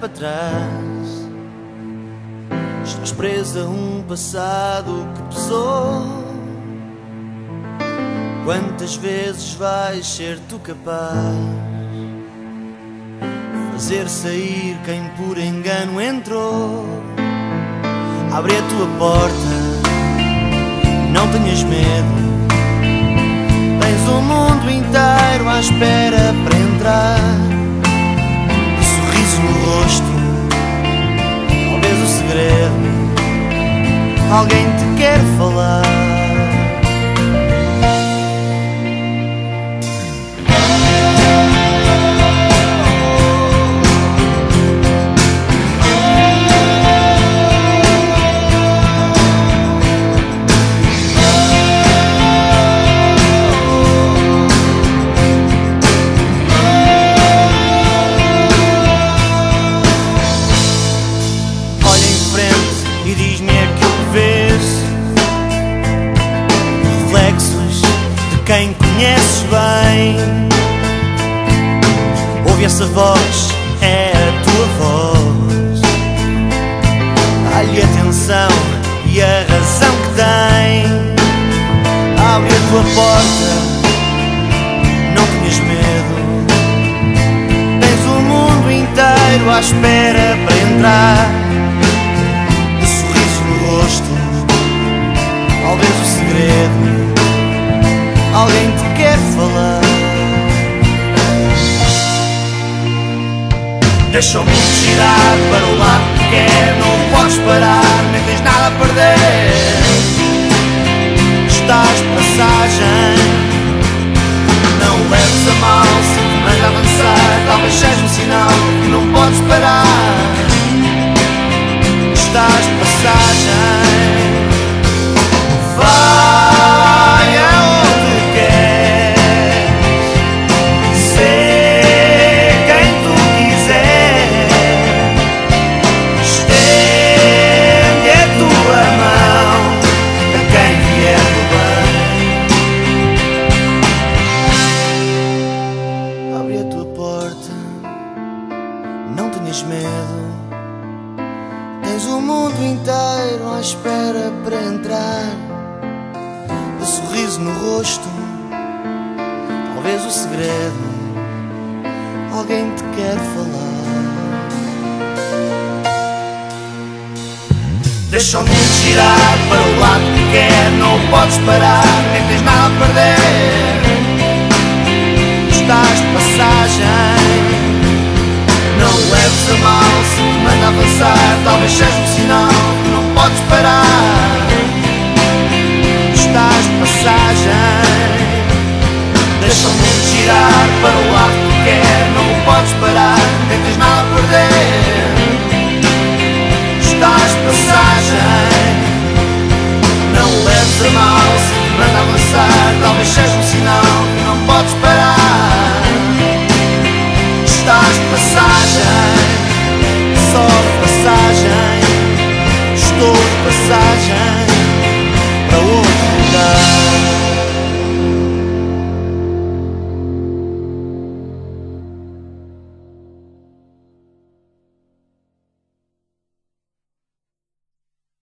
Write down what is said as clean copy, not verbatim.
para trás. Estás presa a um passado que pesou. Quantas vezes vais ser tu capaz de fazer sair quem por engano entrou? Abre a tua porta, não tenhas medo. Tens o mundo inteiro à espera para entrar. O sorriso no rosto, talvez o segredo, alguém te quer falar. Quem conheces bem, ouve essa voz, é a tua voz. Dá-lhe atenção e a razão que tem. Abre a tua porta, não tenhas medo. Tens o mundo inteiro à espera para entrar. O sorriso no rosto, talvez o segredo, alguém te quer falar. Deixa o mundo girar para o lado que quer. Não podes parar, nem tens nada a perder. Estás de passagem, não leves a mal se te manda avançar. Talvez seja um sinal que não podes parar. Estás de passagem, vai aonde medo. Tens o mundo inteiro à espera para entrar. O sorriso no rosto, talvez o segredo, alguém te quer falar. Deixa o mundo girar para o lado que quer. Não podes parar, nem tens nada a perder. Estás de passagem, não leves a mal se te manda avançar. Talvez seja um sinal que não podes parar. Estás de passagem, deixa o mundo girar para o lado que quer. Não podes parar, nem tens nada a perder. Estás de passagem, não leves a mal se te manda avançar. Talvez seja um sinal.